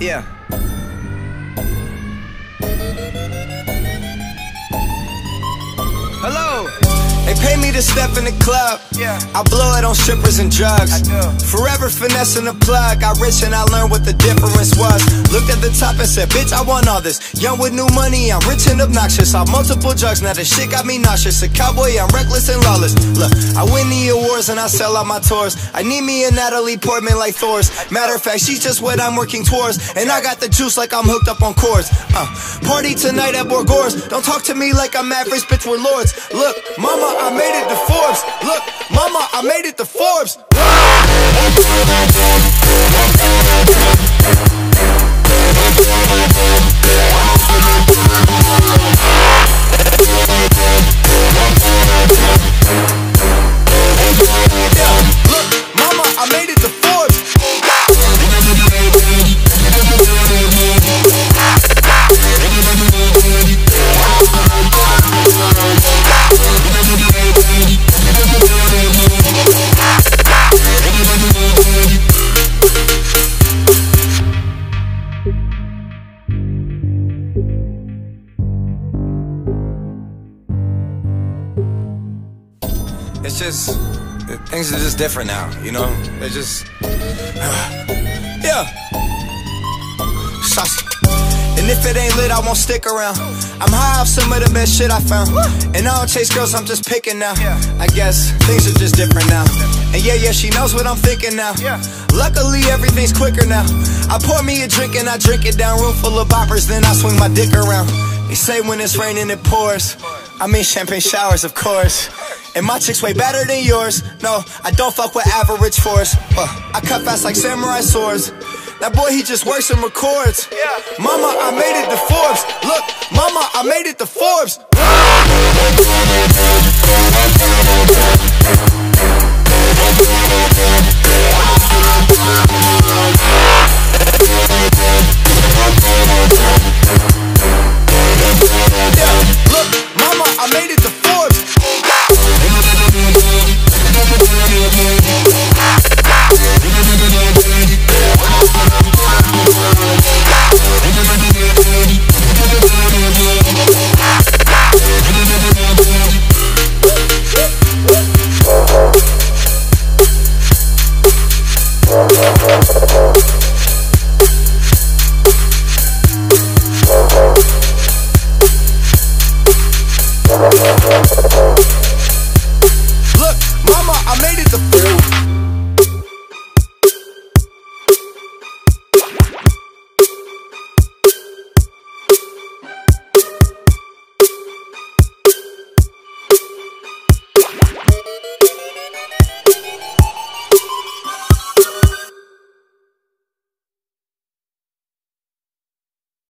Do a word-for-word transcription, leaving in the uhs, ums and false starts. Yeah. Hello. They pay me to step in the club. Yeah. I blow it on strippers and drugs. I do. Forever finessing the plug. Got rich and I learned what the difference was. Looked at the top and said, bitch, I want all this. Young with new money, I'm rich and obnoxious. Off multiple drugs, now this shit got me nauseous. A cowboy, I'm reckless and lawless. Look, I win the awards and I sell out my tours. I need me a Natalie Portman like Thor's. Matter of fact, she's just what I'm working towards. And I got the juice like I'm hooked up on Coors. Uh, party tonight at Borgore's. Don't talk to me like I'm average, bitch, we're lords. Look, mama, I made it to Forbes. Look, mama, I made it to Forbes. It's just, things are just different now, you know? They're just, yeah. And if it ain't lit, I won't stick around. I'm high off some of the best shit I found. And I don't chase girls, I'm just picking now. I guess things are just different now. And yeah, yeah, she knows what I'm thinking now. Luckily, everything's quicker now. I pour me a drink and I drink it down. Room full of boppers, then I swing my dick around. They say when it's raining, it pours. I mean champagne showers, of course. And my chick's way better than yours. No, I don't fuck with average force. uh, I cut fast like samurai swords. That boy, he just works and records. Mama, I made it to Forbes. Look, mama, I made it to Forbes.